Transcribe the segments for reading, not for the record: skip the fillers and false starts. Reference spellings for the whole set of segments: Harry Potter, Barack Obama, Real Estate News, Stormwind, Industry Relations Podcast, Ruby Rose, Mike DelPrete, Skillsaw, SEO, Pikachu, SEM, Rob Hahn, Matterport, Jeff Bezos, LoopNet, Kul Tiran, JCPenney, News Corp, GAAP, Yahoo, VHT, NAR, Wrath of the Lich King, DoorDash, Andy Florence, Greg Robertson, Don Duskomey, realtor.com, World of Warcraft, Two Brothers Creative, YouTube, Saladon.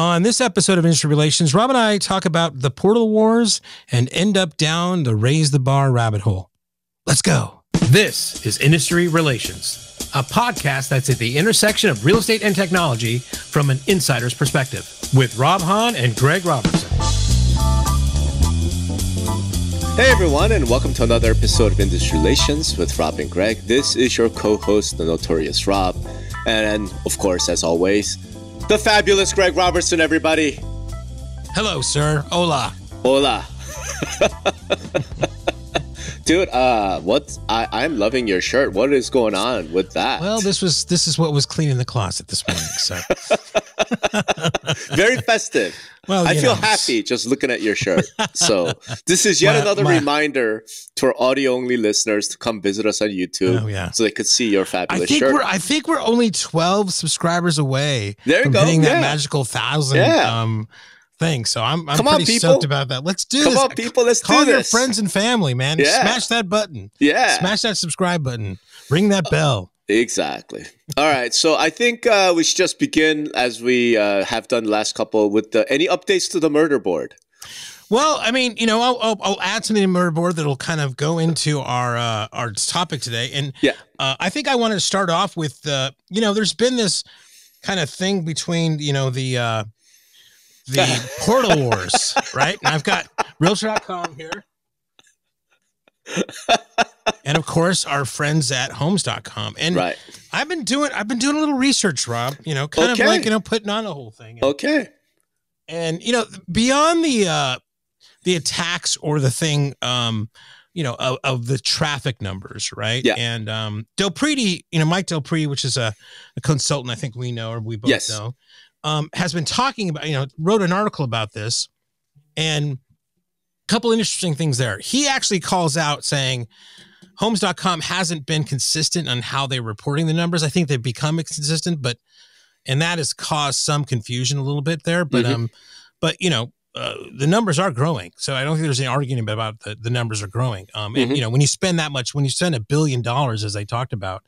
On this episode of Industry Relations, Rob and I talk about the Portal Wars and end up down the raise the bar rabbit hole. Let's go. This is Industry Relations, a podcast that's at the intersection of real estate and technology from an insider's perspective with Rob Hahn and Greg Robertson. Hey everyone, and welcome to another episode of Industry Relations with Rob and Greg. This is your co-host, the notorious Rob. And of course, as always, the fabulous Greg Robertson, everybody. Hello, sir. Hola. Hola. Dude, I'm loving your shirt. What is going on with that? Well, this is what was cleaning the closet this morning. So very festive. Well, I feel happy just looking at your shirt. So this is yet another reminder to our audio-only listeners to come visit us on YouTube, so they could see your fabulous shirt. I think we're only 12 subscribers away from hitting that magical 1,000. Yeah. Thing. So I'm pretty stoked about that. Let's do this. Come on, people. Let's do this. Call your friends and family, man. Yeah. Smash that button. Yeah. Smash that subscribe button. Ring that bell. Exactly. All right. So I think we should just begin, as we have done the last couple, with any updates to the murder board. Well, I mean, you know, I'll add something to the murder board that'll kind of go into our topic today. And yeah. I think I wanted to start off with, you know, there's been this kind of thing between, you know, the Portal Wars, right? And I've got realtor.com here. And of course, our friends at homes.com. And right. I've been doing a little research, Rob, you know, kind of like, you know, putting on the whole thing. And, and, you know, beyond the attacks or the thing, you know, of the traffic numbers, right? Yeah. And DelPrete, you know, Mike DelPrete, which is a consultant, I think we know, or we both know. Has been talking about, you know, wrote an article about this, and a couple of interesting things there. He actually calls out saying homes.com hasn't been consistent on how they're reporting the numbers. I think they've become inconsistent, but, and that has caused some confusion a little bit there, but, but you know, the numbers are growing. So I don't think there's any argument about the numbers are growing. And you know, when you spend that much, when you spend $1 billion, as I talked about,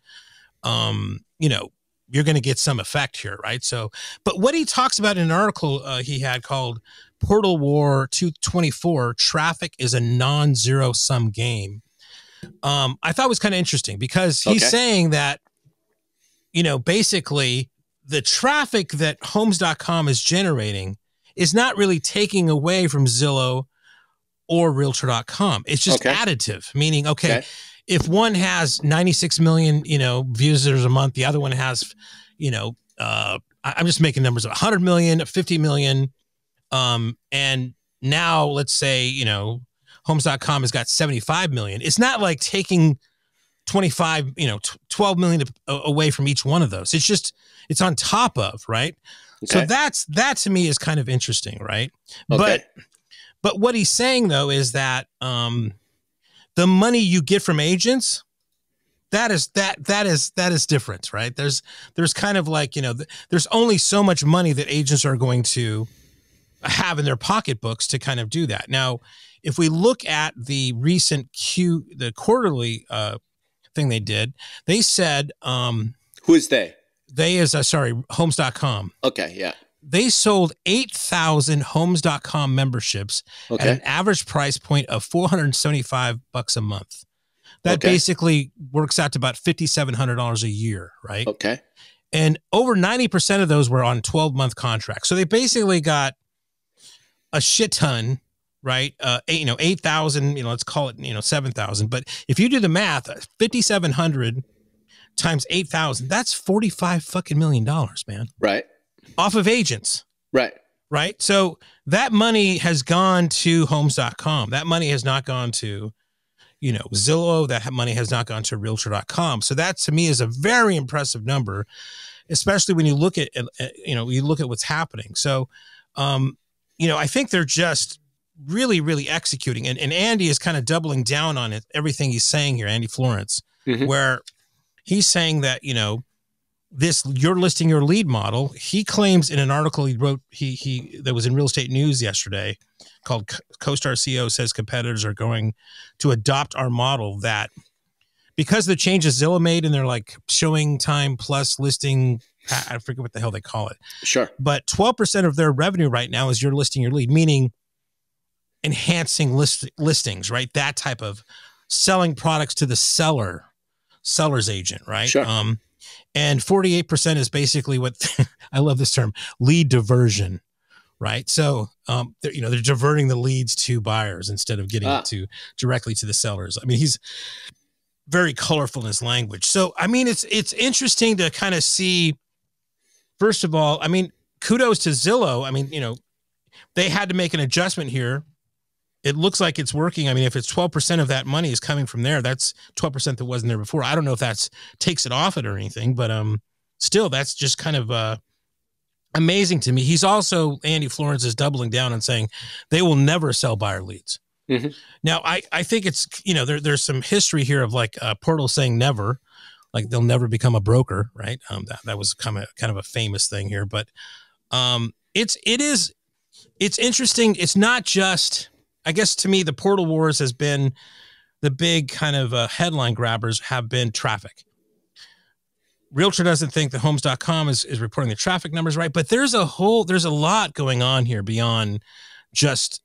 you know, you're going to get some effect here, right? So, but what he talks about in an article he had called Portal War 224, traffic is a non-zero sum game. I thought it was kind of interesting because he's saying that, you know, basically the traffic that homes.com is generating is not really taking away from Zillow or realtor.com. It's just additive, meaning, if one has 96 million, you know, visitors a month, the other one has, you know, I'm just making numbers of 100 million, 50 million. And now let's say, you know, homes.com has got 75 million. It's not like taking 25, you know, 12 million away from each one of those. It's just, it's on top of, right? So that to me is kind of interesting, right? But what he's saying though, is that, the money you get from agents, that is different, right? There's kind of like, you know, there's only so much money that agents are going to have in their pocketbooks to kind of do that. Now, if we look at the recent quarterly thing they did, they said, who is they? They is sorry, homes.com. Okay, yeah. They sold 8,000 homes.com memberships at an average price point of $475 a month. That basically works out to about $5,700 a year, right? Okay. And over 90% of those were on 12-month contracts. So they basically got a shit ton, right? 8,000, you know, let's call it, you know, 7,000. But if you do the math, 5,700 times 8,000, that's $45 fucking million, man. Right. Off of agents. Right. Right. So that money has gone to homes.com. That money has not gone to, you know, Zillow. That money has not gone to realtor.com. So that to me is a very impressive number, especially when you look at, you know, you look at what's happening. So, you know, I think they're just really, really executing. And Andy is kind of doubling down on it. Everything he's saying here, Andy Florence, where he's saying that, you know, this you're listing your lead model. He claims in an article he wrote that was in Real Estate News yesterday called CoStar CEO says competitors are going to adopt our model, that because the changes Zillow made and they're like showing time plus listing I forget what the hell they call it. Sure. But 12% of their revenue right now is your listing, your lead, meaning enhancing listings, right? That type of selling products to the seller, seller's agent, right? Sure. And 48% is basically what I love this term, lead diversion, right? So, you know, they're diverting the leads to buyers instead of getting it directly to the sellers. I mean, he's very colorful in his language. So, I mean, it's interesting to kind of see. First of all, I mean, kudos to Zillow. I mean, you know, they had to make an adjustment here. It looks like it's working. I mean, if it's 12% of that money is coming from there, that's 12% that wasn't there before. I don't know if that's takes it off it or anything, but still, that's just kind of amazing to me. He's also, Andy Florence is doubling down and saying they will never sell buyer leads. Mm-hmm. Now, I think it's, you know, there's some history here of like Portal saying never, like they'll never become a broker, right? That was kind of a famous thing here, but it's interesting. It's not just, I guess to me, the Portal Wars has been the big kind of headline grabbers have been traffic. Realtor doesn't think that homes.com is reporting the traffic numbers right, but there's a lot going on here beyond just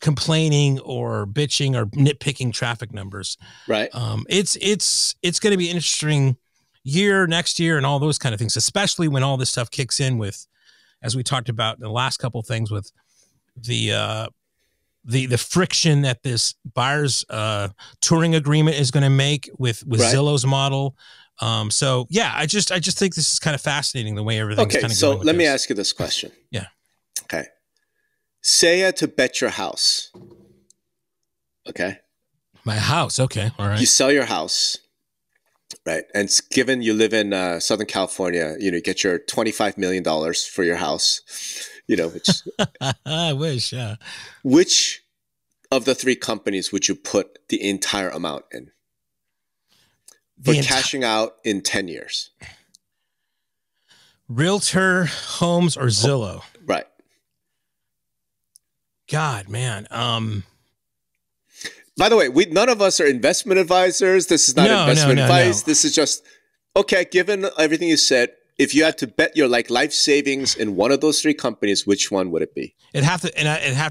complaining or bitching or nitpicking traffic numbers. Right. It's going to be an interesting year next year and all those kind of things, especially when all this stuff kicks in with, as we talked about in the last couple of things with the friction that this buyer's touring agreement is going to make with right. Zillow's model. So yeah, I just think this is kind of fascinating the way everything's kind of so going. So let me ask you this question. Yeah. Okay. Say to bet your house. Okay. My house. Okay. All right. You sell your house, right? And given you live in Southern California, you know, you get your $25 million for your house, you know, which I wish. Yeah. Which of the three companies would you put the entire amount in? For cashing out in 10 years. Realtor, Homes, or Zillow. Right. God, man. By the way, none of us are investment advisors. This is not investment advice. No. This is just, okay, given everything you said, if you had to bet your like life savings in one of those three companies, which one would it be? It'd have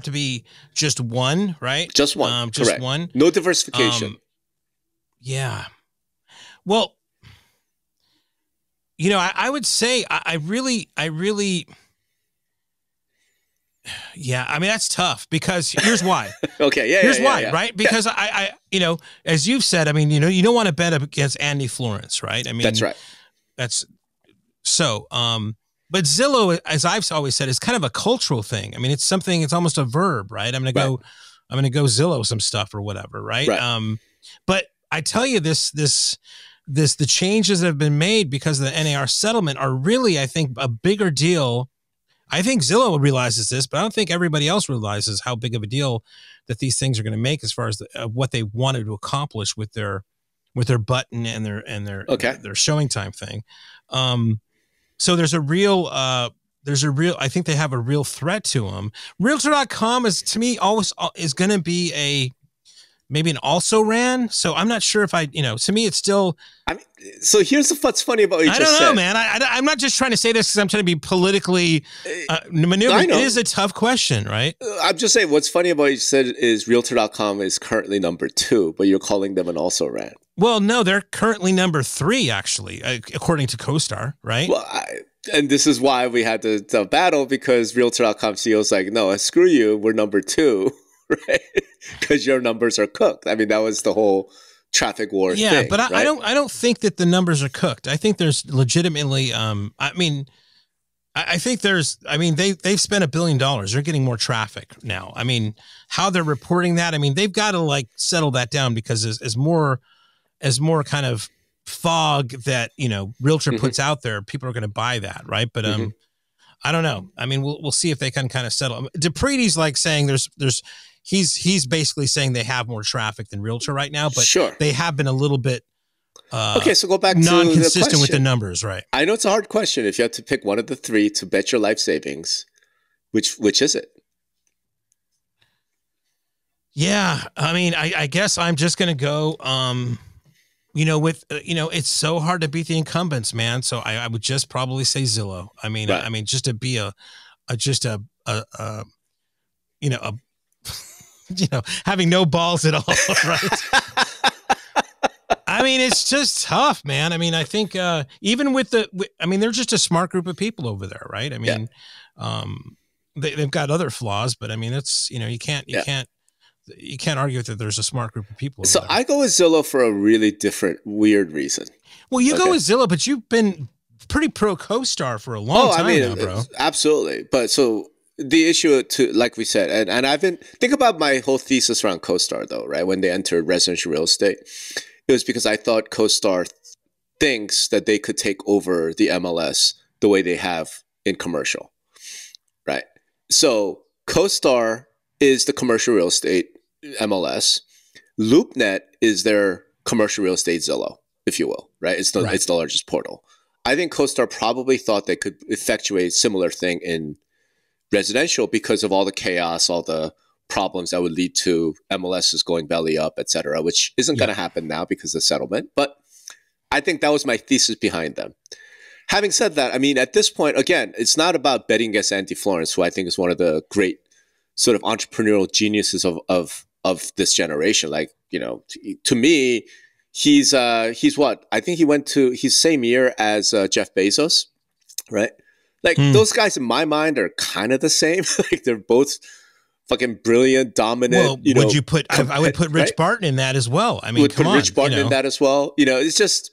to be just one, right? Just one. Just correct. One. No diversification. Yeah. Well, you know, I would say I really yeah, I mean, that's tough because here's why. Okay, yeah, here's why, right? Because I, you know, as you've said, I mean, you know, you don't want to bet against Andy Florence, right? I mean, that's right. That's so. But Zillow, as I've always said, is kind of a cultural thing. I mean, it's something. It's almost a verb, right? I'm gonna go Zillow some stuff or whatever, right? But I tell you, the changes that have been made because of the NAR settlement are really, I think, a bigger deal. I think Zillow realizes this, but I don't think everybody else realizes how big of a deal that these things are going to make as far as what they wanted to accomplish with their button and their showing time thing. So there's a real, I think they have a real threat to them. Realtor.com is to me always is going to be maybe an also ran. So I'm not sure if you know, to me, it's still. I mean, so here's what's funny about what you just said. I don't know, man. I'm not just trying to say this because I'm trying to be politically maneuvering. It is a tough question, right? I'm just saying what's funny about what you said is Realtor.com is currently #2, but you're calling them an also ran. Well, no, they're currently #3, actually, according to CoStar, right? Well, and this is why we had the battle because Realtor.com CEO is like, no, screw you. We're #2. Right, because your numbers are cooked. I mean, that was the whole traffic war. Yeah, thing, but right? I don't think that the numbers are cooked. I think there's legitimately. I mean, I think there's. I mean, they've spent $1 billion. They're getting more traffic now. I mean, how they're reporting that. I mean, they've got to like settle that down because as more kind of fog that you know Realtor puts out there, people are going to buy that, right? But I don't know. I mean, we'll see if they can kind of settle. DelPrete's like saying there's. He's basically saying they have more traffic than Realtor right now, but they have been a little bit okay. So go back non-consistent with the numbers, right? I know it's a hard question. If you had to pick one of the three to bet your life savings, which is it? Yeah, I mean, I guess I'm just gonna go. you know, with, you know, it's so hard to beat the incumbents, man. So I would just probably say Zillow. I mean, right. I mean, just to be a you know, having no balls at all, right? I mean, it's just tough, man. I mean, I think even with I mean, they're just a smart group of people over there, right? I mean, yeah. They've got other flaws, but I mean, it's, you know, you can't argue that there's a smart group of people. So I go with Zillow for a really different, weird reason. Well, you go with Zillow, but you've been pretty pro CoStar for a long time now, bro. Absolutely. But so the issue, to like we said, and I've been, think about my whole thesis around CoStar though, right? When they entered residential real estate, it was because I thought CoStar thinks that they could take over the MLS the way they have in commercial, right? So CoStar is the commercial real estate MLS. LoopNet is their commercial real estate Zillow, if you will, right? It's the largest portal. I think CoStar probably thought they could effectuate a similar thing in residential because of all the chaos, all the problems that would lead to MLSs going belly up, et cetera, which isn't going to happen now because of settlement. But I think that was my thesis behind them. Having said that, I mean, at this point, again, it's not about betting against Andy Florence, who I think is one of the great sort of entrepreneurial geniuses of this generation. Like, you know, to me, he's what? I think he went to his same year as Jeff Bezos, right? Like those guys in my mind are kind of the same. Like they're both fucking brilliant, dominant. Well, you know, would you put? I would put Rich Barton in that as well. I mean, would put Rich Barton in that as well. You know, it's just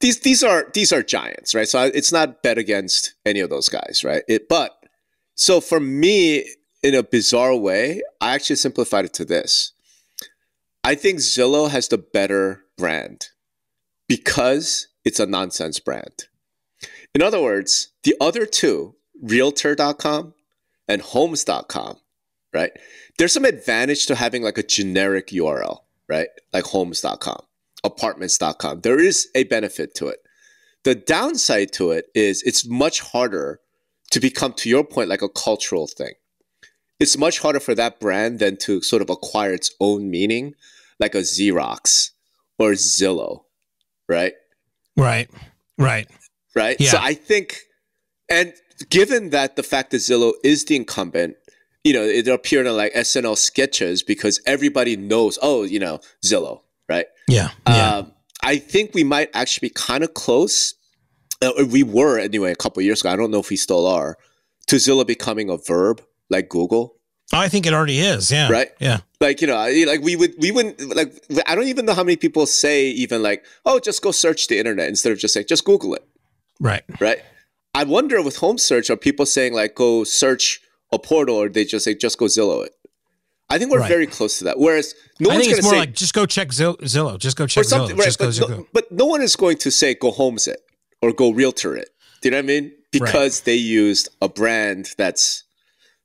these are giants, right? So it's not bet against any of those guys, right? But so for me, in a bizarre way, I actually simplified it to this. I think Zillow has the better brand because it's a nonsense brand. In other words, the other two, realtor.com and homes.com, right? There's some advantage to having like a generic URL, right? Like homes.com, apartments.com. There is a benefit to it. The downside to it is it's much harder to become, to your point, like a cultural thing. It's much harder for that brand than to sort of acquire its own meaning, like a Xerox or Zillow, right? Right. Yeah. So I think, and given that the fact that Zillow is the incumbent, you know, it appeared in like SNL sketches because everybody knows, oh, you know, Zillow, right? Yeah. I think we might actually be kind of close. We were anyway a couple of years ago. I don't know if we still are. To Zillow becoming a verb. Like Google. Oh, I think it already is. Yeah. Right. Yeah. Like, you know, like we wouldn't like, I don't even know how many people say even like, oh, just go search the internet instead of just saying, just Google it. Right. Right. I wonder with home search, are people saying like, go search a portal or they just say, just go Zillow it? I think we're very close to that. Whereas no one's going to say like, just go check Zillow, just go check Zillow. Right, but no one is going to say, go homes it or go realtor it. Do you know what I mean? Because they used a brand that's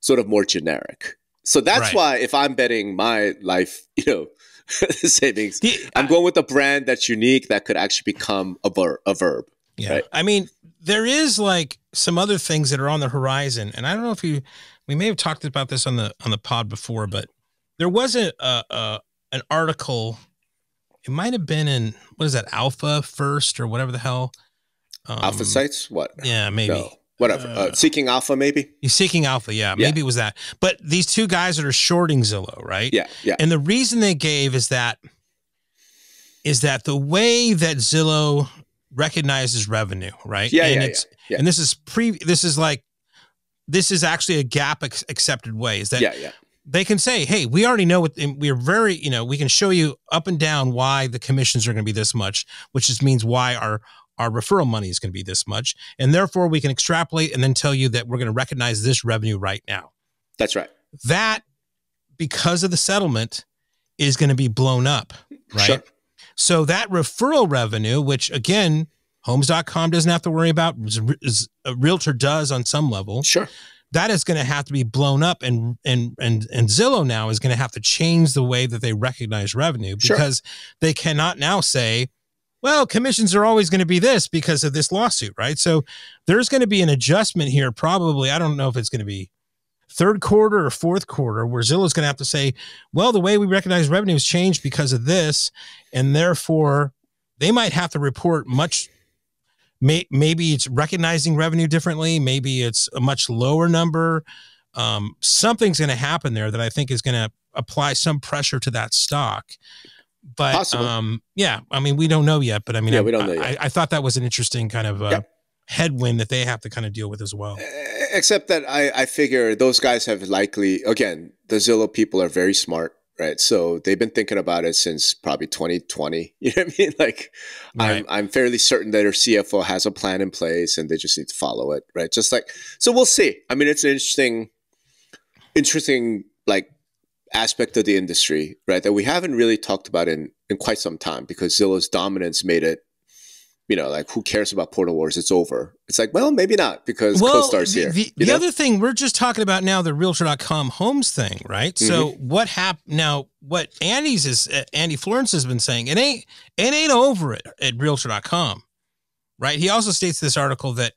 sort of more generic. So that's why if I'm betting my life, you know, savings, I'm going with a brand that's unique that could actually become a verb. Yeah. Right? I mean, there is like some other things that are on the horizon. And I don't know if we may have talked about this on the pod before, but there was an article. It might've been in, what is that? Alpha First or whatever the hell. Alpha Sites. What? Yeah, maybe. No. Whatever. Seeking Alpha, maybe? Seeking Alpha, yeah. Maybe it was that. But these two guys that are shorting Zillow, right? Yeah, yeah. And the reason they gave is that the way that Zillow recognizes revenue, right? Yeah, and and this is actually a GAAP accepted way. Is that they can say, hey, we already know what, and we are very, you know, we can show you up and down why the commissions are going to be this much, which just means why our referral money is going to be this much. And therefore we can extrapolate and then tell you that we're going to recognize this revenue right now. That's right. That, because of the settlement, is going to be blown up, right? Sure. So that referral revenue, which again, homes.com doesn't have to worry about, a realtor does on some level. Sure. That is going to have to be blown up. And Zillow now is going to have to change the way that they recognize revenue because they cannot now say, well, commissions are always going to be this because of this lawsuit, right? So there's going to be an adjustment here probably. I don't know if it's going to be third quarter or fourth quarter where Zillow's going to have to say, well, the way we recognize revenue has changed because of this, and therefore they might have to report much. Maybe it's recognizing revenue differently. Maybe it's a much lower number. Something's going to happen there that I think is going to apply some pressure to that stock. But possibly. Yeah, I mean, we don't know yet. But I mean, yeah, we don't know yet. I thought that was an interesting kind of headwind that they have to kind of deal with as well. Except that I figure those guys have likely, again, the Zillow people are very smart, right? So they've been thinking about it since probably 2020. You know what I mean? Like, right. I'm fairly certain that our CFO has a plan in place and they just need to follow it, right? Just like, so we'll see. I mean, it's an interesting like aspect of the industry, right? That we haven't really talked about in quite some time because Zillow's dominance made it, you know, like who cares about Portal Wars? It's over. It's like, well, maybe not because CoStar's here. The other thing we're just talking about now, the realtor.com homes thing, right? Mm-hmm. So what happened now, what Andy Florence has been saying, it ain't over at realtor.com, right? He also states this article that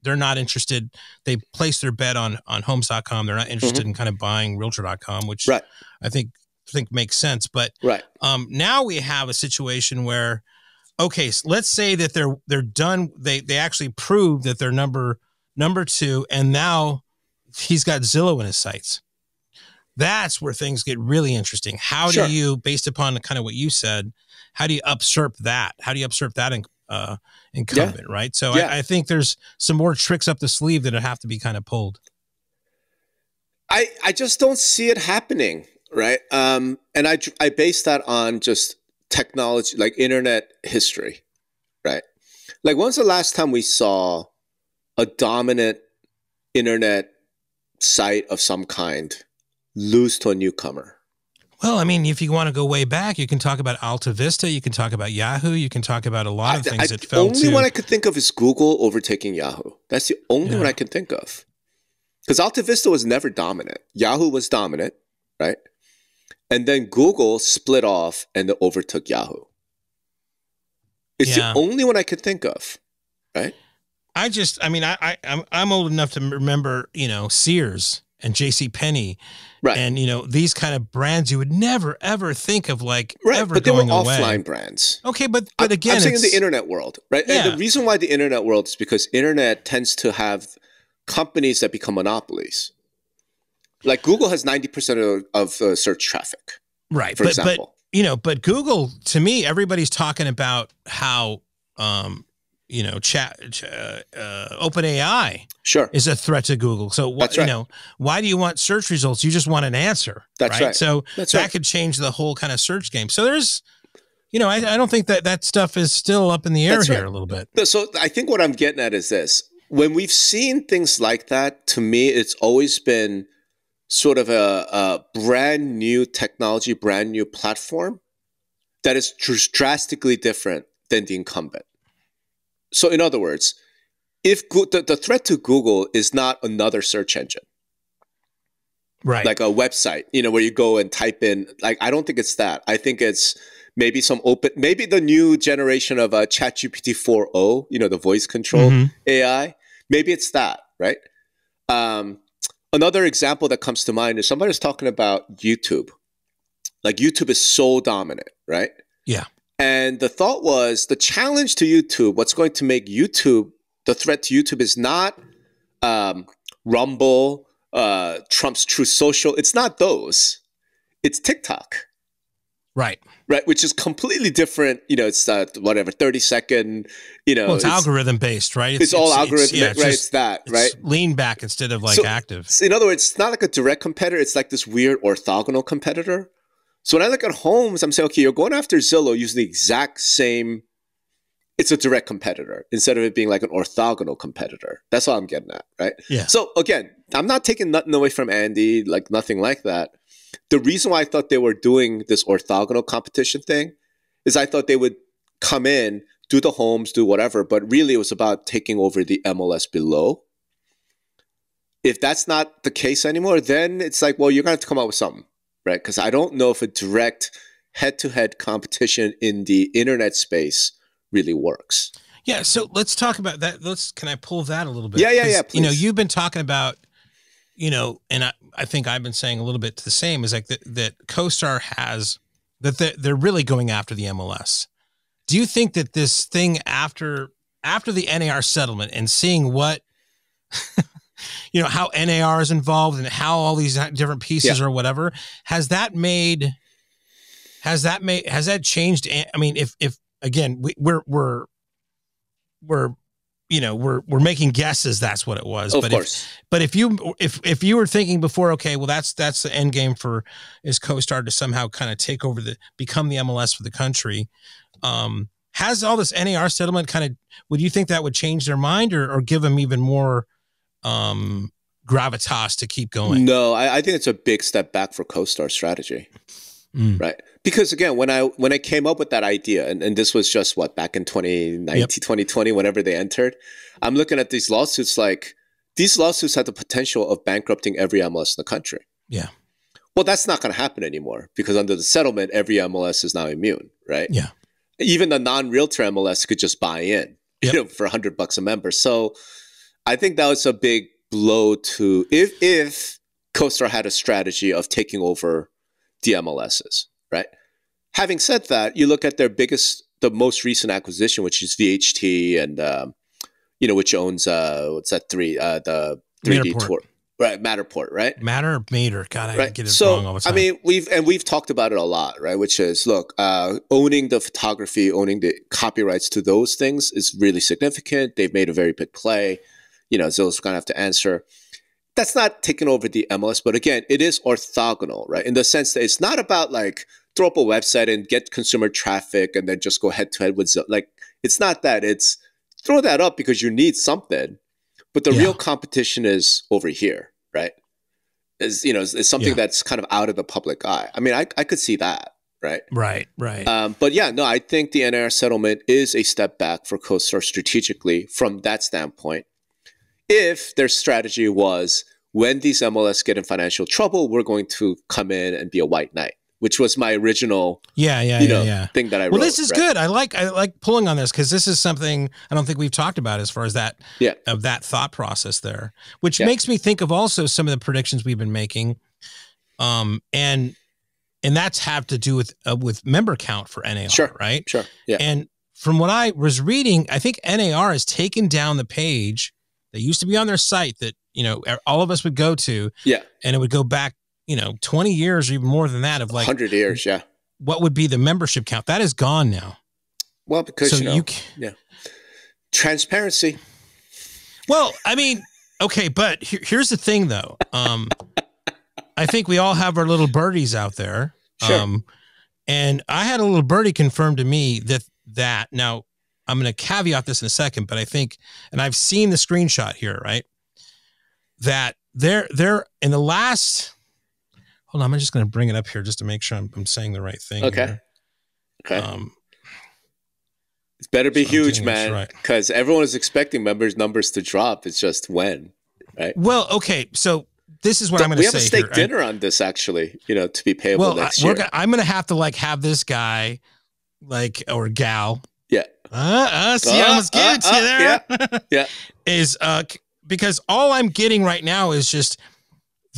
they're not interested. They place their bet on homes.com. They're not interested in kind of buying realtor.com, which I think makes sense. But now we have a situation where, okay, so let's say that they're done. They actually prove that they're number two, and now he's got Zillow in his sights. That's where things get really interesting. How do you, based upon kind of what you said, how do you usurp that? How do you usurp that incumbent, right? So I think there's some more tricks up the sleeve that have to be kind of pulled. I just don't see it happening, right? And I base that on just technology, like internet history, right? Like, when's the last time we saw a dominant internet site of some kind lose to a newcomer? Well, I mean, if you want to go way back, you can talk about Alta Vista, you can talk about Yahoo, you can talk about a lot of things that fell to. The only one I could think of is Google overtaking Yahoo. That's the only one I can think of. Because Alta Vista was never dominant. Yahoo was dominant, right? And then Google split off and overtook Yahoo. It's the only one I could think of, right? I'm old enough to remember, you know, Sears and JCPenney, right? And you know, these kind of brands you would never ever think of, like ever but going away. But they were offline brands. Okay, but again, I'm saying in the internet world, right? Yeah. And the reason why the internet world is because internet tends to have companies that become monopolies. Like Google has 90% of search traffic, right? For example, you know, but Google, to me, everybody's talking about how, you know, OpenAI is a threat to Google. So what, you know, why do you want search results? You just want an answer. That's right. So that could change the whole kind of search game. So there's, you know, I don't think that stuff is still up in the air here a little bit. So I think what I'm getting at is this: when we've seen things like that, to me, it's always been sort of a brand new technology, brand new platform that is drastically different than the incumbent. So in other words, if the threat to Google is not another search engine, right? Like a website, you know, where you go and type in, like, I don't think it's that. I think it's maybe maybe the new generation of ChatGPT 4.0, you know, the voice control AI, maybe it's that, right? Another example that comes to mind is somebody was talking about YouTube. Like YouTube is so dominant, right? Yeah. And the thought was the challenge to YouTube, what's going to make YouTube, the threat to YouTube is not Rumble, Trump's True Social. It's not those. It's TikTok. Right. Which is completely different. You know, it's whatever, 30-second, you know. Well, it's algorithm based, right? It's all algorithmic, right? It's that, right? Lean back instead of like active. In other words, it's not like a direct competitor. It's like this weird orthogonal competitor. So when I look at homes, I'm saying, okay, you're going after Zillow using the exact same, it's a direct competitor instead of it being like an orthogonal competitor. That's all I'm getting at, right? Yeah. So again, I'm not taking nothing away from Andy, like nothing like that. The reason why I thought they were doing this orthogonal competition thing is I thought they would come in, do the homes, do whatever, but really it was about taking over the MLS below. If that's not the case anymore, then it's like, well, you're going to have to come up with something, right? Because I don't know if a direct head-to-head competition in the internet space really works. Yeah, so let's talk about that. Can I pull that a little bit? Yeah, please. You know, you've been talking about, you know, and I think I've been saying a little bit the same, is like that CoStar has, that they're really going after the MLS. Do you think that this thing after the NAR settlement and seeing what, you know, how NAR is involved and how all these different pieces or whatever, has that changed? I mean, if again, we're making guesses. That's what it was. Of course. But if you were thinking before, okay, well, that's the end game is CoStar to somehow kind of take over become the MLS for the country. Has all this NAR settlement kind of, would you think that would change their mind or give them even more, gravitas to keep going? No, I think it's a big step back for CoStar strategy. Mm. Right. Because again, when I came up with that idea, and this was just what, back in 2019, 2020, whenever they entered, I'm looking at these lawsuits, like these lawsuits have the potential of bankrupting every MLS in the country. Yeah. Well, that's not going to happen anymore because under the settlement, every MLS is now immune. Right. Yeah. Even the non-realtor MLS could just buy in, you know, for $100 a member. So I think that was a big blow to, if CoStar had a strategy of taking over the MLSs, right? Having said that, you look at their biggest, the most recent acquisition, which is VHT, and you know, which owns the 3D tour, right? Matterport, right? Matter. God, I get it wrong all the time. I mean, we've talked about it a lot, right? Which is, look, owning the photography, owning the copyrights to those things is really significant. They've made a very big play. You know, Zillow's going to have to answer. That's not taking over the MLS, but again, it is orthogonal, right? In the sense that it's not about like throw up a website and get consumer traffic and then just go head to head with Zillow. Like, it's not that. It's throw that up because you need something, but the real competition is over here, right? Is, you know, it's something that's kind of out of the public eye. I mean, I could see that, right? Right. But yeah, no, I think the NAR settlement is a step back for CoStar strategically from that standpoint. If their strategy was, when these MLS get in financial trouble, we're going to come in and be a white knight, which was my original thing that I wrote. Well, this is good. I like pulling on this because this is something I don't think we've talked about as far as that of that thought process there, which makes me think of also some of the predictions we've been making, and that's have to do with member count for NAR, right? Sure. Yeah. And from what I was reading, I think NAR has taken down the page. They used to be on their site that, you know, all of us would go to, and it would go back, you know, 20 years or even more than that, of like 100 years, what would be the membership count? That is gone now. Well, because so you know, transparency. Well, I mean, okay, but here's the thing though. I think we all have our little birdies out there. Sure. And I had a little birdie confirmed to me that now, I'm going to caveat this in a second, but I think, and I've seen the screenshot here, right? That they're in the last, hold on, I'm just going to bring it up here just to make sure I'm saying the right thing. Okay. Here. Okay. It's better be huge, man, because everyone is expecting numbers to drop. It's just when, right? Well, okay. So this is what I'm going to say. We have a steak dinner on this, actually, you know, to be payable next year. I'm going to have to like have this guy, like, or gal. See, I almost gave it to you there. Yeah. Is because all I'm getting right now is just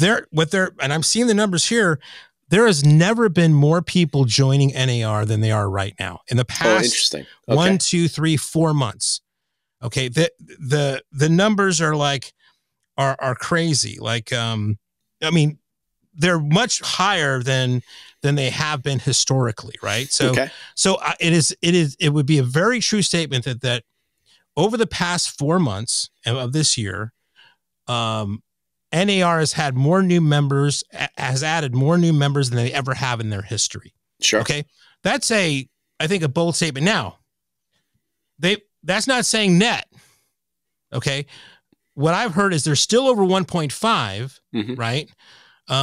and I'm seeing the numbers here. There has never been more people joining NAR than they are right now in the past. Oh, interesting. Okay. 1, 2, 3, 4 months. Okay. The numbers are like are crazy. Like I mean, they're much higher than they have been historically, right? So, it would be a very true statement that over the past 4 months of this year, NAR has had more new members, has added more new members than they ever have in their history. Sure. Okay, that's I think a bold statement. Now, that's not saying net. Okay, what I've heard is they're still over 1.5, right?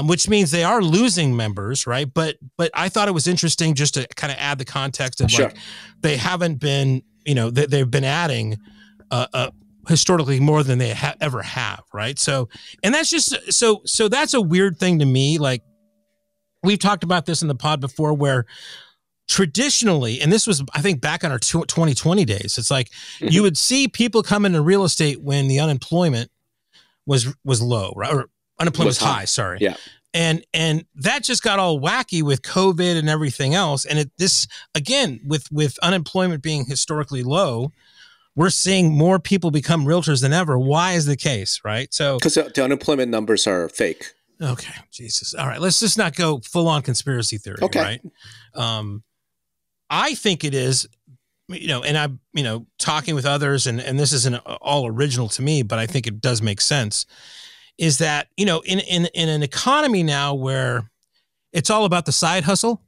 Which means they are losing members, right? But I thought it was interesting just to kind of add the context of like they haven't been, you know, they've been adding historically more than they ever have, right? So, and that's just so that's a weird thing to me. Like we've talked about this in the pod before, where traditionally, and this was I think back on our 2020 days, it's like you would see people come into real estate when the unemployment was low, right? Or, Unemployment was high. Sorry. Yeah. And that just got all wacky with COVID and everything else. And it, this, again, with unemployment being historically low, we're seeing more people become realtors than ever. Why is the case, right? So because the unemployment numbers are fake. Okay, Jesus. All right, let's just not go full on conspiracy theory, okay. Right? I think it is, you know, and I'm, you know, talking with others, and this isn't all original to me, but I think it does make sense. Is that, you know, in an economy now where it's all about the side hustle,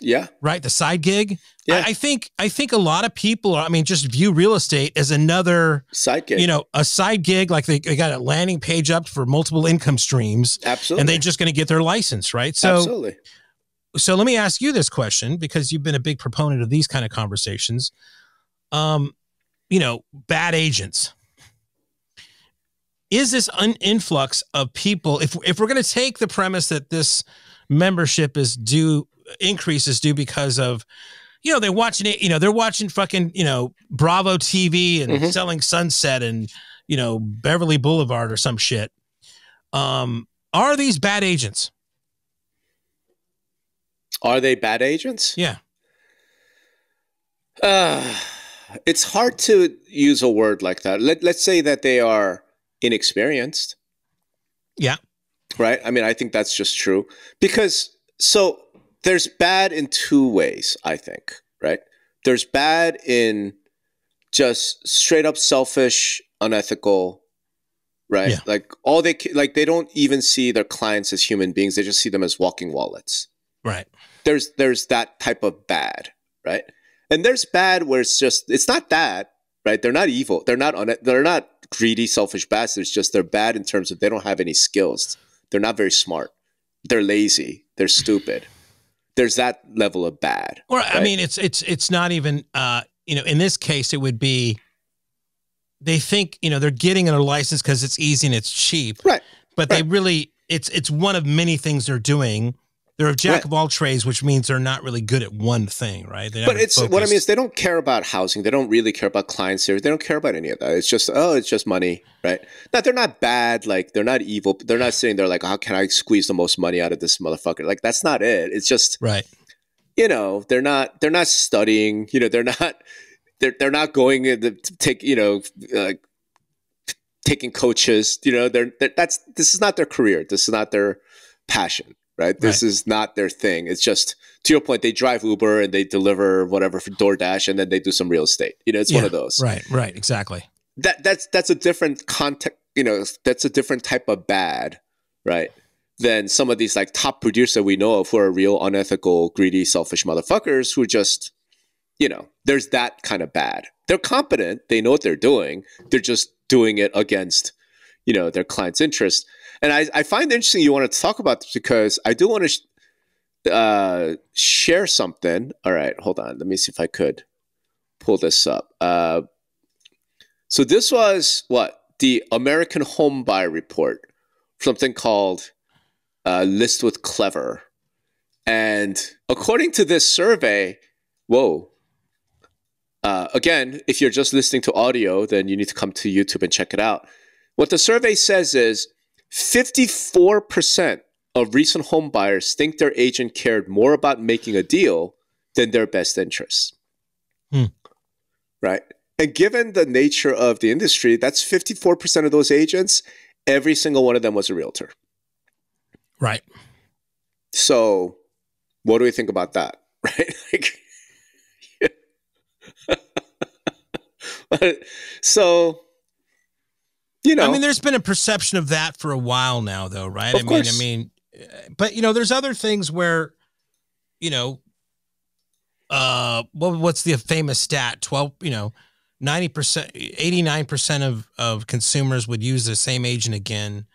yeah, right, the side gig. Yeah. I think a lot of people are, I mean, just view real estate as another side gig. You know, a side gig, like they got a landing page up for multiple income streams, absolutely, and they're just going to get their license, right? So, absolutely. So let me ask you this question, because you've been a big proponent of these kind of conversations. You know, bad agents. Is this an influx of people, if we're going to take the premise that this membership is due, increase is due because of, you know, they're watching fucking, you know, Bravo TV and mm-hmm. Selling Sunset and, you know, Beverly Boulevard or some shit. Are these bad agents? Are they bad agents? Yeah. It's hard to use a word like that. Let's say that they are inexperienced. Yeah. Right. I mean, I think that's just true, because so there's bad in two ways, I think, right? There's bad in just straight up selfish, unethical, right? Yeah. Like they don't even see their clients as human beings. They just see them as walking wallets. Right. There's that type of bad, right? And there's bad where it's just, it's not that, right? They're not evil. They're not greedy, selfish bastards. Just they're bad in terms of they don't have any skills. They're not very smart. They're lazy. They're stupid. There's that level of bad. Or right? I mean, it's not even you know, in this case it would be they think, you know, they're getting a license because it's easy and it's cheap. Right. But right. They really it's one of many things they're doing. They're a jack right. of all trades, which means they're not really good at one thing, right? But it's focused. What I mean is they don't care about housing. They don't really care about client service. They don't care about any of that. It's just, oh, it's just money, right? Now, they're not bad. Like, they're not evil. They're not sitting there like, how can I squeeze the most money out of this motherfucker? Like, that's not it. It's just, right. You know, they're not studying. You know, they're not going to take, you know, like taking coaches. You know, this is not their career. This is not their passion. Right. This right. is not their thing. It's just, to your point, they drive Uber and they deliver whatever for DoorDash, and then they do some real estate. You know, it's yeah, one of those. Right. Right. Exactly. That's a different context. You know, that's a different type of bad, right? Than some of these like top producers we know of who are real unethical, greedy, selfish motherfuckers who just, you know, there's that kind of bad. They're competent. They know what they're doing. They're just doing it against, you know, their client's interest. And I find it interesting you want to talk about this, because I do want to share something. All right, hold on. Let me see if I could pull this up. So this was what? The American Home Buyer Report, something called List with Clever. And according to this survey, whoa. Again, if you're just listening to audio, then you need to come to YouTube and check it out. What the survey says is, 54% of recent home buyers think their agent cared more about making a deal than their best interests. Hmm. Right? And given the nature of the industry, that's 54% of those agents. Every single one of them was a realtor. Right. So what do we think about that? Right? Like, so... You know. I mean, there's been a perception of that for a while now, though, right? I mean, but, you know, there's other things where, you know, what's the famous stat? 89% of consumers would use the same agent again,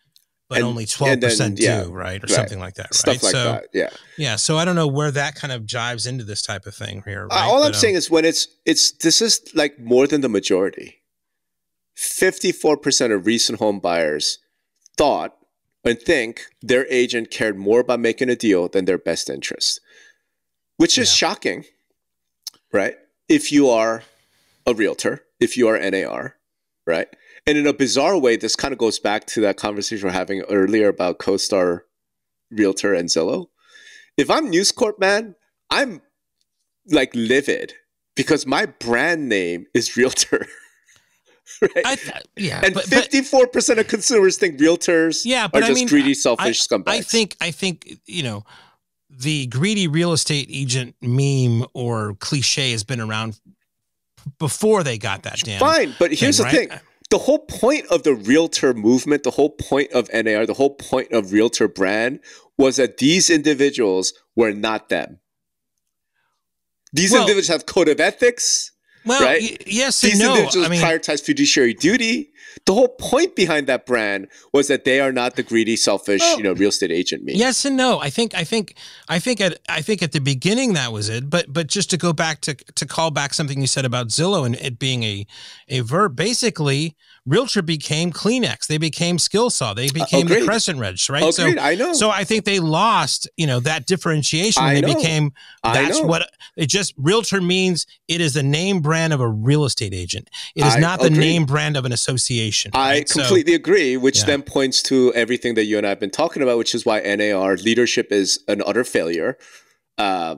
but only 12% do, yeah, right? Or right. something like that, right? Stuff like that, yeah. Yeah, so I don't know where that kind of jives into this type of thing here. Right? All I'm saying is when this is like more than the majority. 54% of recent home buyers thought and think their agent cared more about making a deal than their best interest, which is shocking, right? If you are a realtor, if you are NAR, right? And in a bizarre way, this kind of goes back to that conversation we're having earlier about CoStar, Realtor, and Zillow. If I'm News Corp, man, I'm like livid because my brand name is Realtor. Right? Yeah, and 54% of consumers think realtors are just greedy, selfish scumbags. I think you know, the greedy real estate agent meme or cliche has been around before they got that damn fine. But here's the thing. The whole point of the realtor movement, the whole point of NAR, the whole point of realtor brand was that these individuals were not them. These individuals have code of ethics. Well, right? Yes and no. These individuals prioritize fiduciary duty. The whole point behind that brand was that they are not the greedy, selfish, you know, real estate agent meme. Yes and no. I think at the beginning that was it. But just to go back to call back something you said about Zillow and it being a verb. Basically, realtor became Kleenex. They became Skillsaw. They became the Crescent Wrench, right? So I know. So I think they lost, you know, that differentiation. They became what it just realtor means. It is the name brand of a real estate agent. It is not the name brand of an association. Right? I completely agree, which then points to everything that you and I have been talking about, which is why NAR leadership is an utter failure. And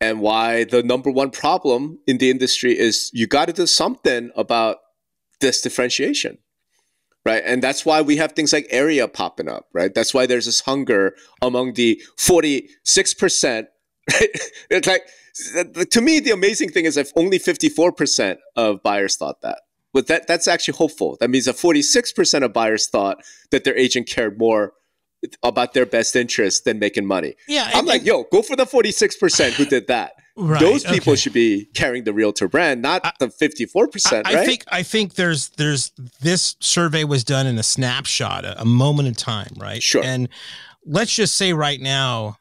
why the number one problem in the industry is you got to do something about this differentiation, right? And that's why we have things like area popping up, right? That's why there's this hunger among the 46%, right? It's like, to me, the amazing thing is if only 54% of buyers thought that. But that's actually hopeful. That means that 46% of buyers thought that their agent cared more about their best interest than making money. Yeah, I'm like, yo, go for the 46% who did that. Right, those people should be carrying the realtor brand, not the 54%. Right? I think there's this survey was done in a snapshot, a moment in time, right? Sure. And let's just say right now,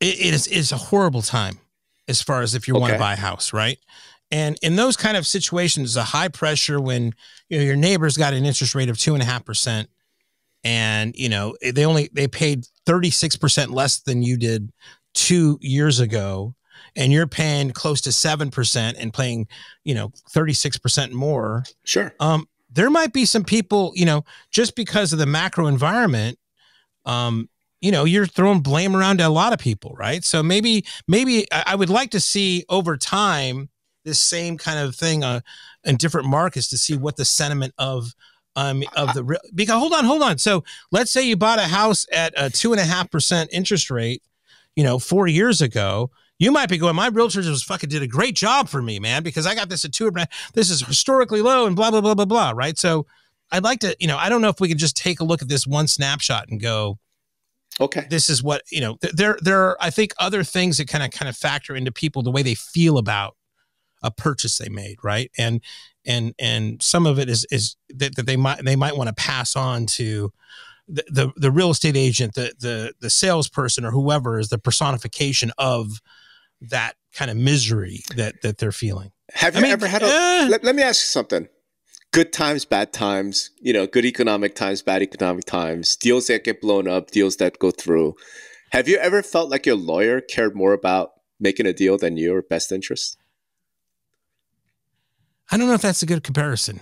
it is a horrible time as far as if you want to buy a house, right? And in those kind of situations, the high pressure when you know your neighbor's got an interest rate of 2.5%. And, you know, they paid 36% less than you did 2 years ago. And you're paying close to 7% and paying, you know, 36% more. Sure. There might be some people, you know, just because of the macro environment, you know, you're throwing blame around to a lot of people, right? So maybe I would like to see over time, this same kind of thing in different markets to see what the sentiment of hold on. So let's say you bought a house at a 2.5% interest rate, you know, 4 years ago, you might be going, my realtor just fucking did a great job for me, man, because I got this at 2%. This is historically low and blah, blah, blah, blah, blah. Right. So I'd like to, you know, I don't know if we can just take a look at this one snapshot and go, okay, this is what, you know, there are, I think, other things that kind of factor into people, the way they feel about a purchase they made. Right. And some of it is that they might want to pass on to the real estate agent, the salesperson, or whoever is the personification of that kind of misery that they're feeling. Have you ever had a? Let me ask you something. Good times, bad times. You know, good economic times, bad economic times. Deals that get blown up, deals that go through. Have you ever felt like your lawyer cared more about making a deal than your best interest? I don't know if that's a good comparison.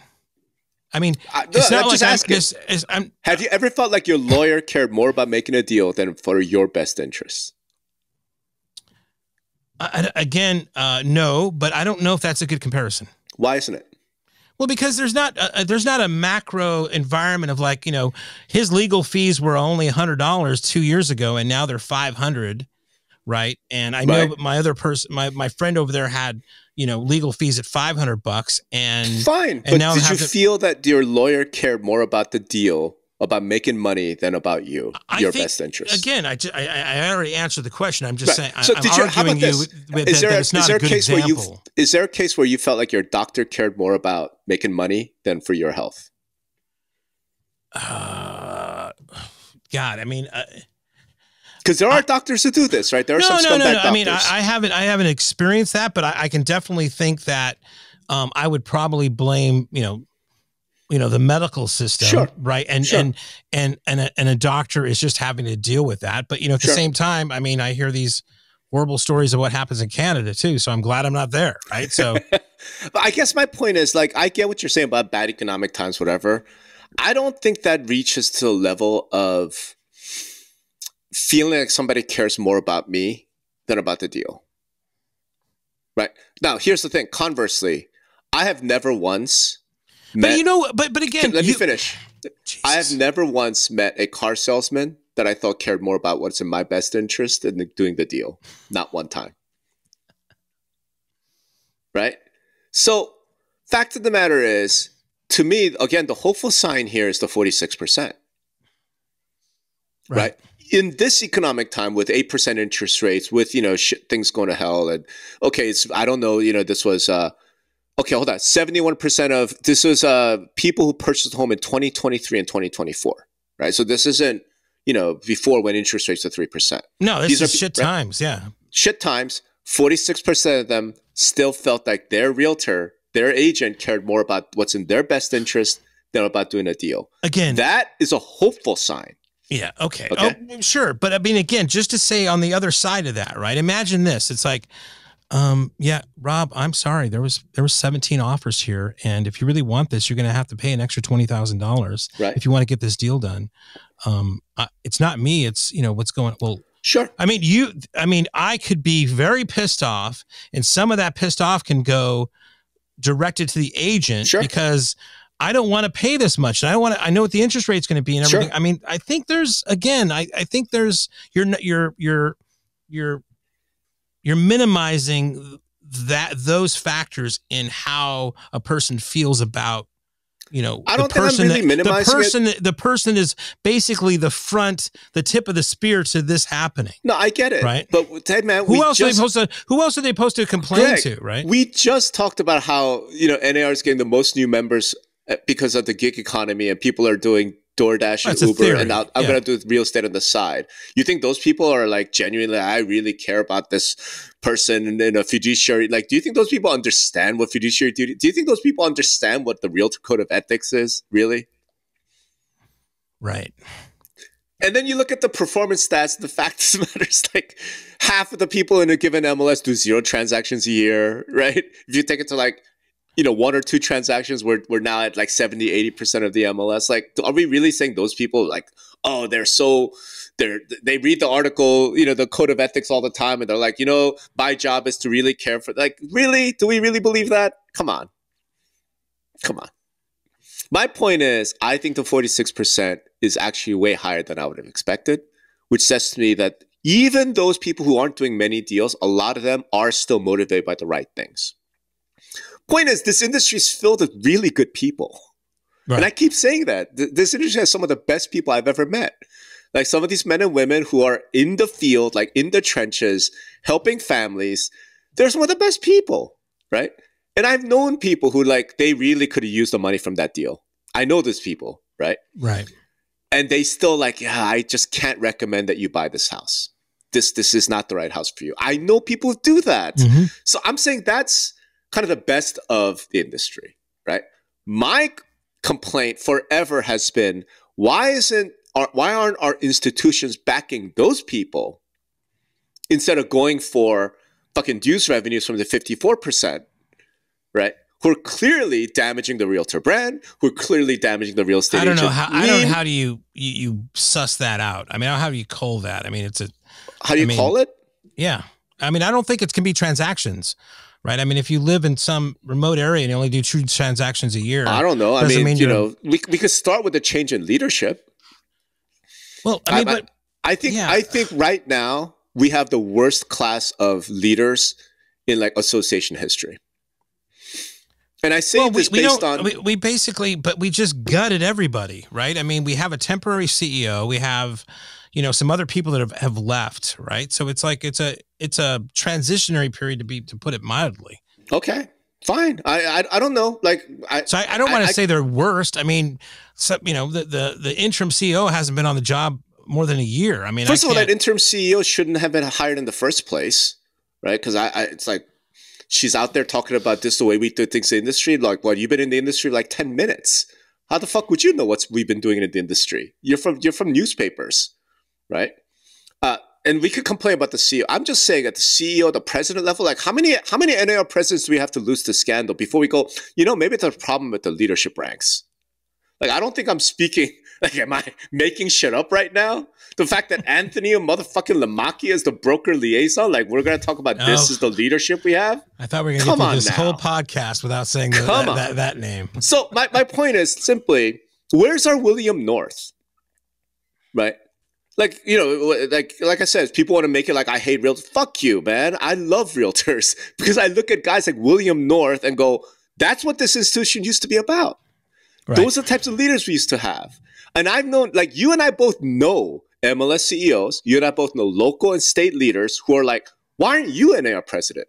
I mean, it's not like I'm just asking. Have you ever felt like your lawyer cared more about making a deal than for your best interests? No, but I don't know if that's a good comparison. Why isn't it? Well, because there's not a macro environment of like, you know, his legal fees were only $100 2 years ago, and now they're $500, right? And I know my other person, my friend over there had, you know, legal fees at $500 and fine. But did you feel that your lawyer cared more about the deal, about making money, than about you, your best interest? Again, I already answered the question. I'm just saying. So did you? How about this? Is there a case where you felt like your doctor cared more about making money than for your health? God, I mean. Because there are doctors who do this, right? There are some scumbag doctors. I mean, I haven't experienced that, but I can definitely think that I would probably blame, you know, the medical system, right? And a doctor is just having to deal with that. But you know, at the same time, I mean, I hear these horrible stories of what happens in Canada too. So I'm glad I'm not there. Right. So but I guess my point is, like, I get what you're saying about bad economic times, whatever. I don't think that reaches to the level of feeling like somebody cares more about me than about the deal. Right. Now, here's the thing. Conversely, I have never once met, but you know, but again, let me finish. Jesus. I have never once met a car salesman that I thought cared more about what's in my best interest than doing the deal. Not one time. Right? So fact of the matter is, to me, again, the hopeful sign here is the 46%. Right? In this economic time with 8% interest rates, with, you know, shit, things going to hell, and okay, it's, I don't know, you know, this was, okay, hold on, 71% of, this was people who purchased a home in 2023 and 2024, right? So this isn't, you know, before when interest rates are 3%. No, this is shit times, yeah. Shit times, 46% of them still felt like their realtor, their agent cared more about what's in their best interest than about doing a deal. Again, that is a hopeful sign. Yeah, okay. Oh, sure, but I mean, again, just to say on the other side of that, right? Imagine this, it's like, yeah, Rob, I'm sorry. There was 17 offers here. And if you really want this, you're going to have to pay an extra $20,000 if you want to get this deal done. It's not me. It's, you know, what's going on. Well, sure. I mean, I could be very pissed off, and some of that pissed off can go directed to the agent because I don't want to pay this much. And I don't want to, I know what the interest rate's going to be and everything. I mean, I think there's, again, I think there's, you're minimizing that, those factors in how a person feels about, you know, I don't think I'm really minimizing it. The person is basically the front, the tip of the spear to this happening. No, I get it. Right. But Ted, man, who else are they supposed to complain to? Right. We just talked about how, you know, NAR is getting the most new members because of the gig economy, and people are doing DoorDash and Uber, and I'm going to do real estate on the side. You think those people are like genuinely, I really care about this person and a fiduciary? Like, do you think those people understand what fiduciary duty? Do you think those people understand what the realtor code of ethics is? Really? Right. And then you look at the performance stats. The fact of the matter is, like, half of the people in a given MLS do 0 transactions a year, right? If you take it to, like, you know, 1 or 2 transactions, we're now at like 70, 80% of the MLS. Like, are we really saying those people, like, oh, they read the article, you know, the code of ethics all the time, and they're like, you know, my job is to really care for, like, really? Do we really believe that? Come on. Come on. My point is, I think the 46% is actually way higher than I would have expected, which says to me that even those people who aren't doing many deals, a lot of them are still motivated by the right things. Point is, this industry is filled with really good people. Right. And I keep saying that. This industry has some of the best people I've ever met. Like, some of these men and women who are in the field, like in the trenches, helping families, they're some of the best people, right? And I've known people who, like, they really could have used the money from that deal. I know those people, right? Right. And they still, like, yeah, I just can't recommend that you buy this house. This is not the right house for you. I know people who do that. Mm-hmm. So I'm saying that's kind of the best of the industry, right? My complaint forever has been, why aren't our institutions backing those people instead of going for fucking dues revenues from the 54%, right? Who are clearly damaging the realtor brand, who are clearly damaging the real estate agent. I don't know how do you suss that out? I mean, how do you call that? I mean, it's a, how do you call it? Yeah. I mean, I don't think it can be transactions. Right. I mean, if you live in some remote area and you only do 2 transactions a year, I don't know. I mean, you know, we could start with a change in leadership. Well, I mean, I think right now we have the worst class of leaders in, like, association history. And I say, well, this based on, we basically, but we just gutted everybody, right? I mean, we have a temporary CEO, we have, you know, some other people that have left, right? So it's like, it's a transitionary period, to put it mildly. Okay, fine. I don't know. Like, I don't want to say they're worst. I mean, so, you know, the interim CEO hasn't been on the job more than a year. I mean, first of all, that interim CEO shouldn't have been hired in the first place, right? Because it's like, she's out there talking about this, the way we do things in the industry. Like, well, you've been in the industry like 10 minutes. How the fuck would you know what we've been doing in the industry? You're from newspapers, right? And we could complain about the CEO. I'm just saying at the CEO, the president level, like how many NAR presidents do we have to lose to scandal before we go, you know, maybe there's a problem with the leadership ranks? Like, I don't think I'm speaking, like, am I making shit up right now? The fact that Anthony and motherfucking Lamaki is the broker liaison, like, we're going to talk about this is the leadership we have? I thought we were going to get through this whole podcast without saying that name. So my point is simply, where's our William North? Right? Like, you know, like I said, people want to make it like I hate realtors. Fuck you, man. I love realtors because I look at guys like William North and go, that's what this institution used to be about. Right. Those are the types of leaders we used to have. And I've known, like, you and I both know MLS CEOs. You and I both know local and state leaders who are like, why aren't you NAR president?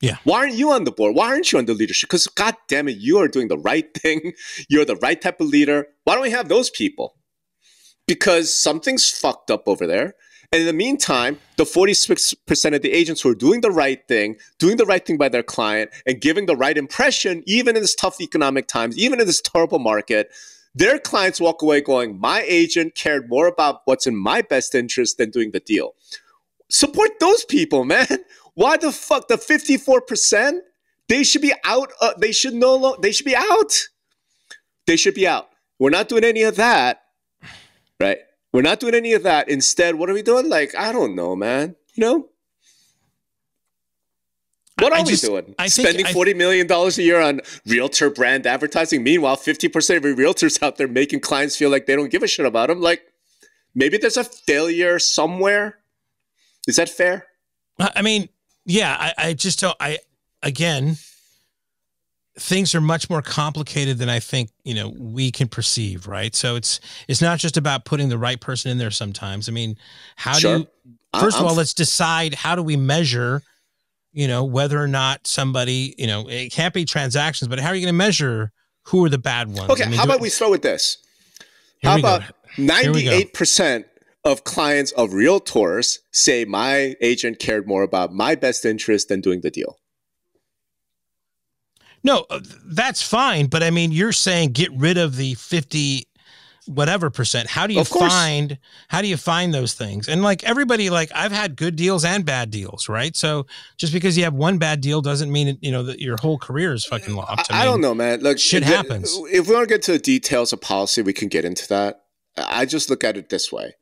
Yeah. Why aren't you on the board? Why aren't you on the leadership? Because God damn it, you are doing the right thing. You're the right type of leader. Why don't we have those people? Because something's fucked up over there. And in the meantime, the 46% of the agents who are doing the right thing by their client and giving the right impression, even in this tough economic times, even in this terrible market, their clients walk away going, my agent cared more about what's in my best interest than doing the deal. Support those people, man. Why the fuck the 54%? They should be out. They should be out. They should be out. We're not doing any of that. Right? We're not doing any of that. Instead, what are we doing? Like, I don't know, man. You know? What are we doing? Spending $40 million a year on realtor brand advertising. Meanwhile, 50% of your realtors out there making clients feel like they don't give a shit about them. Like, maybe there's a failure somewhere. Is that fair? I mean, yeah, I just don't. Again, things are much more complicated than I think, you know, we can perceive, right? So it's not just about putting the right person in there sometimes. I mean, first of all, let's decide how do we measure, you know, whether or not somebody, you know, it can't be transactions, but how are you going to measure who are the bad ones? Okay, I mean, how about we start with this? How about 98% of clients of realtors say my agent cared more about my best interest than doing the deal? No, that's fine. But I mean, you're saying get rid of the 50% whatever. How do you find, those things? And like everybody, like I've had good deals and bad deals, right? So just because you have one bad deal doesn't mean, you know, that your whole career is fucking locked. I mean, don't know, man. Look, shit happens. If we want to get to the details of policy, we can get into that. I just look at it this way.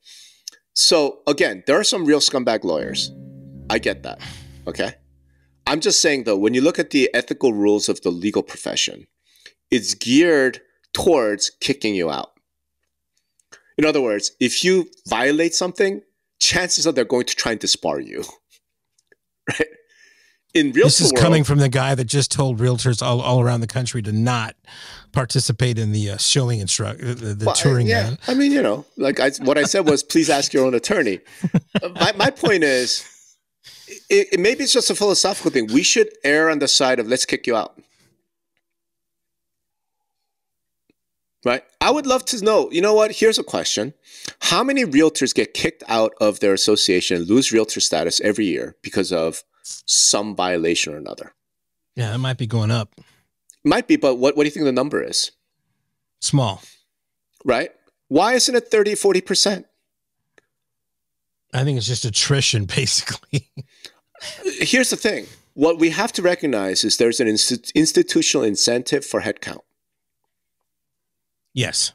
So again, there are some real scumbag lawyers. I get that. Okay. I'm just saying, though, when you look at the ethical rules of the legal profession, it's geared towards kicking you out. In other words, if you violate something, chances are they're going to try and disbar you. Right? In realtor this is world, coming from the guy that just told realtors all around the country to not participate in the showing touring. Yeah, I mean, you know, like what I said was, please ask your own attorney. My point is, maybe it's just a philosophical thing. We should err on the side of let's kick you out. Right? I would love to know, you know what? Here's a question. How many realtors get kicked out of their association and lose realtor status every year because of some violation or another? Yeah, that might be going up. Might be, but what do you think the number is? Small. Right? Why isn't it 30, 40%? I think it's just attrition, basically. Here's the thing. What we have to recognize is there's an institutional incentive for headcount. Yes.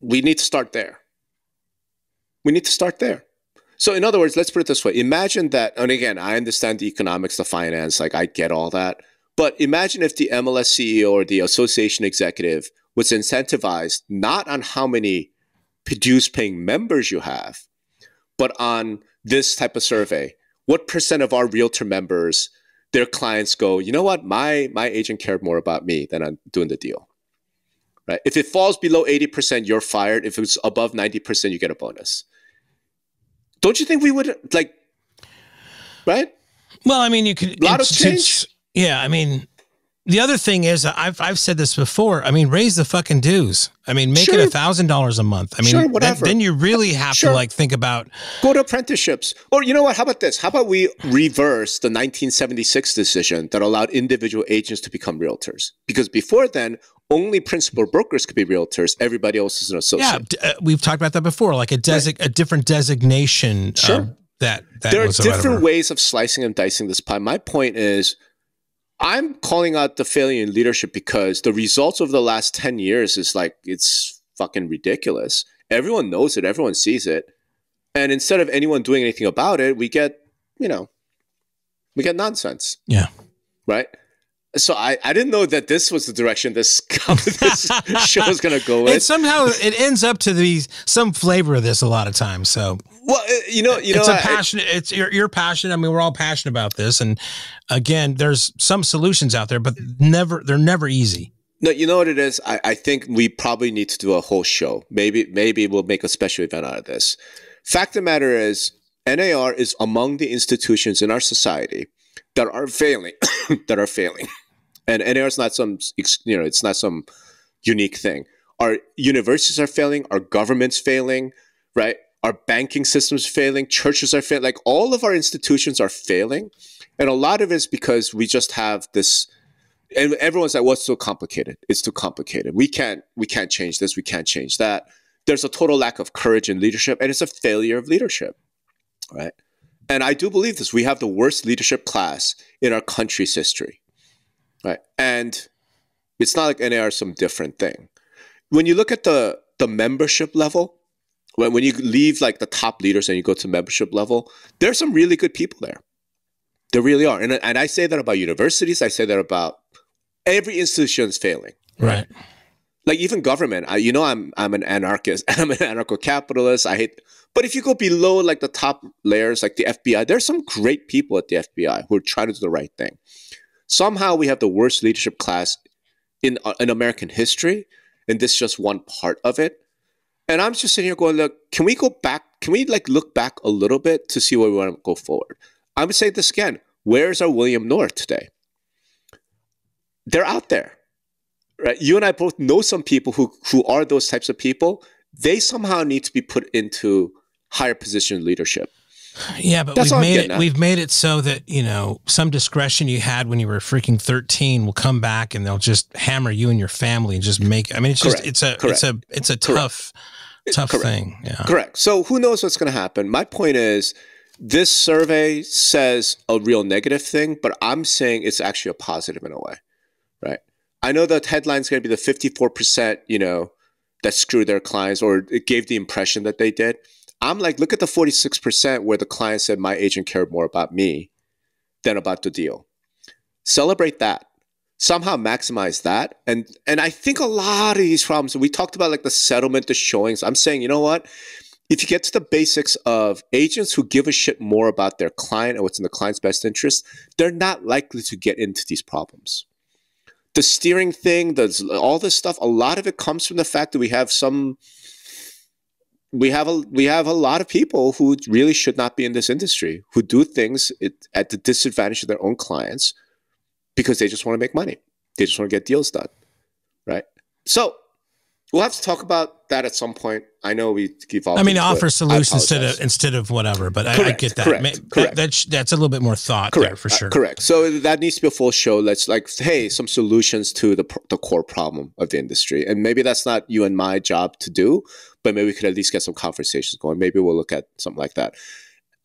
We need to start there. We need to start there. So in other words, let's put it this way. Imagine that, and again, I understand the economics, the finance, like I get all that. But imagine if the MLS CEO or the association executive was incentivized not on how many dues-paying members you have, but on this type of survey, what percent of our realtor members, their clients go, you know what, my agent cared more about me than I'm doing the deal, right? If it falls below 80%, you're fired. If it's above 90%, you get a bonus. Don't you think we would, like, right? Well, I mean, you could. A lot of change. Yeah, I mean, The other thing is, I've said this before. I mean, raise the fucking dues. I mean, make it $1,000 a month. I mean, then you really have to like think about go to apprenticeships. Or you know what? How about this? How about we reverse the 1976 decision that allowed individual agents to become realtors? Because before then, only principal brokers could be realtors. Everybody else is an associate. Yeah, we've talked about that before. Like a different designation. There are different ways of slicing and dicing this pie. My point is, I'm calling out the failure in leadership because the results over the last 10 years is like, it's fucking ridiculous. Everyone knows it. Everyone sees it. And instead of anyone doing anything about it, we get, you know, we get nonsense. Yeah. Right? So I didn't know that this was the direction this show is going to go in. And somehow it ends up to some flavor of this a lot of times. So well, you know, you're passionate. I mean, we're all passionate about this. And again, there's some solutions out there, but they're never easy. No, you know what it is. I think we probably need to do a whole show. Maybe we'll make a special event out of this. Fact of the matter is, NAR is among the institutions in our society that are failing, and NAR is not some, you know, it's not some unique thing. Our universities are failing, our government's failing, right? Our banking system's failing, churches are failing. Like all of our institutions are failing, and a lot of it's because we just have this. And everyone's like, "What's so complicated? It's too complicated. We can't change this. We can't change that." There's a total lack of courage in leadership, and it's a failure of leadership, right? And I do believe this. We have the worst leadership class in our country's history, right? And it's not like NAR is some different thing. When you look at the membership level, when you leave like the top leaders and you go to membership level, there's some really good people there. There really are. And I say that about universities. I say that about every institution is failing, right? Like even government. You know, I'm an anarchist. I'm an anarcho-capitalist. I hate. But if you go below like the top layers, like the FBI, there's some great people at the FBI who are trying to do the right thing. Somehow we have the worst leadership class in American history, and this is just one part of it. And I'm just sitting here going, look, can we go back? Can we like look back a little bit to see where we want to go forward? I'm going to say this again. Where's our William North today? They're out there, right? You and I both know some people who are those types of people. They somehow need to be put into higher position leadership. Yeah, but we've made it so that, you know, some discretion you had when you were freaking 13 will come back and they'll just hammer you and your family and just make. I mean, it's just it's a tough thing. Yeah. Correct. So who knows what's going to happen? My point is, this survey says a real negative thing, but I'm saying it's actually a positive in a way, right? I know the headline's going to be the 54%, you know, that screwed their clients or it gave the impression that they did. I'm like, look at the 46% where the client said my agent cared more about me than about the deal. Celebrate that. Somehow maximize that. And I think a lot of these problems, we talked about like the settlement, the showings. I'm saying, you know what? If you get to the basics of agents who give a shit more about their client and what's in the client's best interest, they're not likely to get into these problems. The steering thing, all this stuff, a lot of it comes from the fact that we have a lot of people who really should not be in this industry, who do things at the disadvantage of their own clients because they just want to make money. They just want to get deals done, right? So we'll have to talk about that at some point. I know we keep all. I mean, offer solutions instead of whatever, but I get that. Correct. That's a little bit more thought there for sure. Correct. So that needs to be a full show. Let's like, hey, some solutions to the core problem of the industry. And maybe that's not you and my job to do, but maybe we could at least get some conversations going. Maybe we'll look at something like that.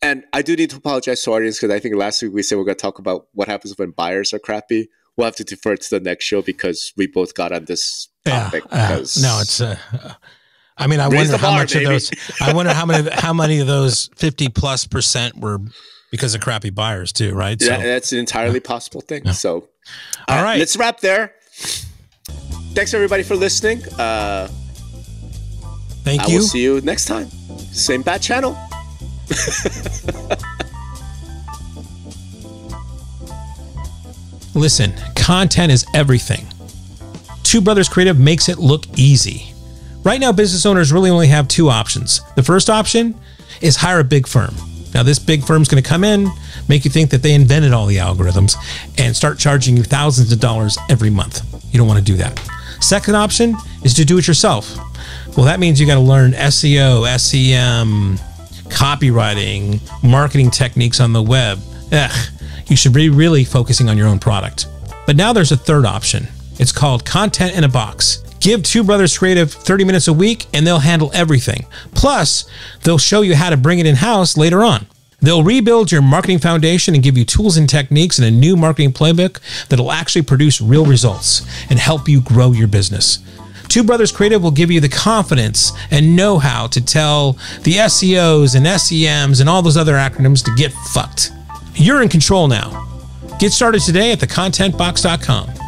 And I do need to apologize to our audience because I think last week we said we're going to talk about what happens when buyers are crappy. We'll have to defer to the next show because we both got on this topic. No, it's... I mean, I wonder how much of those. I wonder how many of those 50+% were because of crappy buyers too, right? Yeah, so, that's an entirely possible thing. Yeah. So, all right, let's wrap there. Thanks everybody for listening. Thank you. I will see you next time. Same bat channel. Listen, content is everything. Two Brothers Creative makes it look easy. Right now, business owners really only have two options. The first option is hire a big firm. Now, this big firm's going to come in, make you think that they invented all the algorithms and start charging you thousands of dollars every month. You don't want to do that. Second option is to do it yourself. Well, that means you got to learn SEO, SEM, copywriting, marketing techniques on the web. You should be really focusing on your own product. But now there's a third option. It's called content in a box. Give Two Brothers Creative 30 minutes a week and they'll handle everything. Plus, they'll show you how to bring it in-house later on. They'll rebuild your marketing foundation and give you tools and techniques and a new marketing playbook that'll actually produce real results and help you grow your business. Two Brothers Creative will give you the confidence and know-how to tell the SEOs and SEMs and all those other acronyms to get fucked. You're in control now. Get started today at thecontentbox.com.